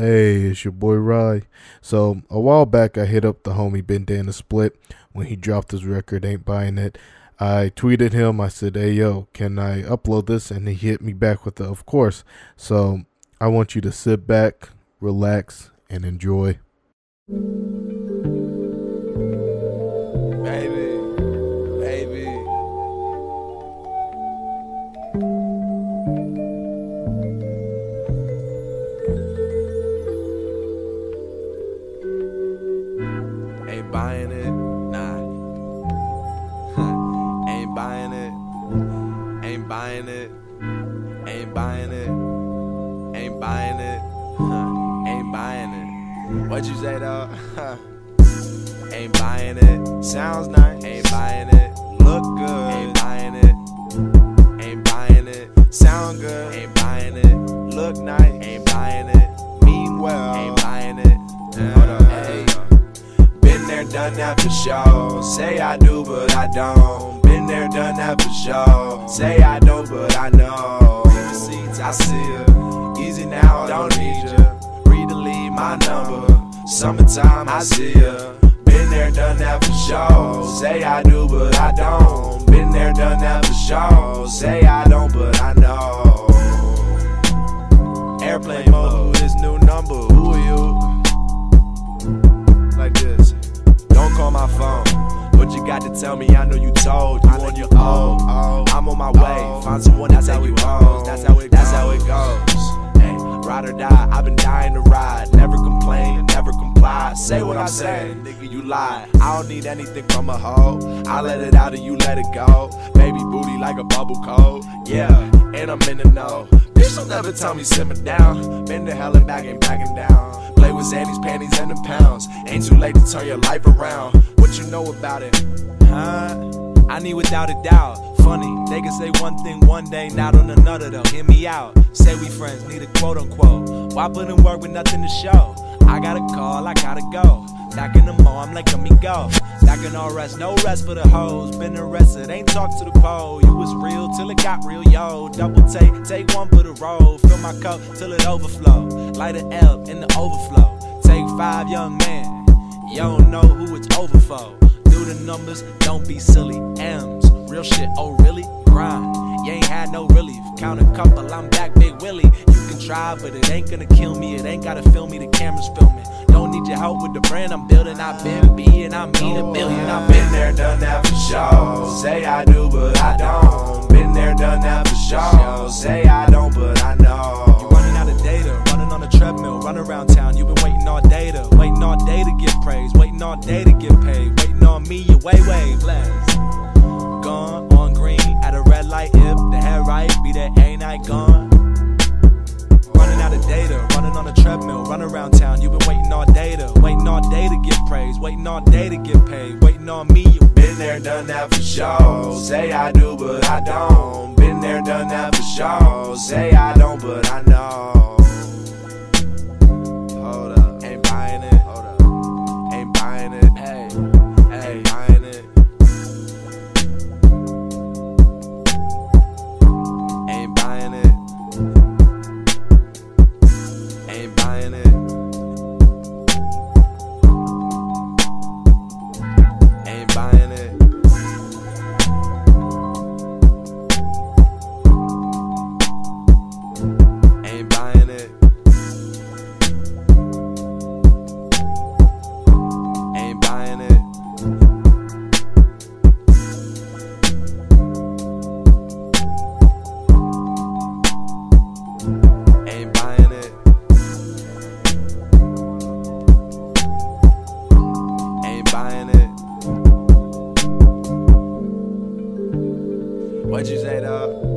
Hey, it's your boy Rye. So a while back I hit up the homie Bandana Split when he dropped his record Ain't Buying It. I tweeted him, I said, hey yo, can I upload this? And he hit me back with the of course. So I want you to sit back, relax, and enjoy. Baby, baby. Ain't buying it, nah. Ain't buying it. Ain't buying it. Ain't buying it. Ain't buying it. Ain't buying it. What you say though? Ain't buying it. Sounds nice. Ain't buying it. Look good. Ain't buying it. Ain't buying it. Sound good. Ain't buying it. Look nice. Ain't buying it. Mean well. Ain't buying it. Done that for sure. Say I do, but I don't. Been there, done that for sure. Say I don't, but I know. I see her. Easy now, I don't need ya. Read my number. Summertime, I see ya. Been there, done that for sure. Say I do, but I don't. Been there, done that for sure. Say I don't, but I know. Airplane mode, this new number. Who are you? Like this. Don't call my phone, but you got to tell me. I know you told, you on your own. I'm on my way, find someone that's how it goes. That's how it goes. Hey, ride or die, I've been dying to ride. Never complain, never comply. Say what I'm saying, nigga, you lie. I don't need anything from a hoe. I let it out and you let it go. Baby booty like a bubble coat. Yeah, and I'm in the know. Bitch, don't ever tell me simmer down. Been to hell and back, ain't backing down. Play with Zanny's panties and the pounds. Ain't too late to turn your life around. What you know about it? Huh? I need without a doubt. Funny, they can say one thing one day, not on another though. Hear me out. Say we friends, need a quote unquote. Why put in work with nothing to show? I got a call, I gotta go. Back in the mall, I'm like, let me go. Back in all rest, no rest for the hoes. Been arrested, ain't talked to the pole. You was real till it got real, yo. Double take, take one for the road. Fill my cup till it overflow. Light an L in the overflow. Take five, young man. You don't know who it's over for. Do the numbers, don't be silly. M's, real shit, oh really? Grind, you ain't had no relief. Count a couple, I'm back, Big Willie. You can try, but it ain't gonna kill me. It ain't gotta film me, the camera's filming. Don't need your help with the brand I'm building. I've been being, I mean a billion. I've been there, done that for sure. Say I do, but I don't. Been there, done that for sure. Say I don't, but I know. You running out of data, running on a treadmill, run around town. You've been waiting all day to get praise, waiting all day to get paid, waiting on me. Your way blessed. Gone on green at a red light. If the head right, be that ain't I gone. Running out of data, running on a treadmill, run around town. You've been waiting all day to, waiting all day to get praise, waiting all day to get paid, waiting on me. You been there, done that for sure. Say I do, but I don't. Been there, done that for sure. Say I don't, but I know. Hold up, ain't buying it. Hold up, ain't buying it. Hey, hey, ain't buying it. Ain't buying it. Ain't buying it. Ain't buying it. Ain't buying it. Ain't buying it. Ain't buying it. Ain't buying it. What you say though?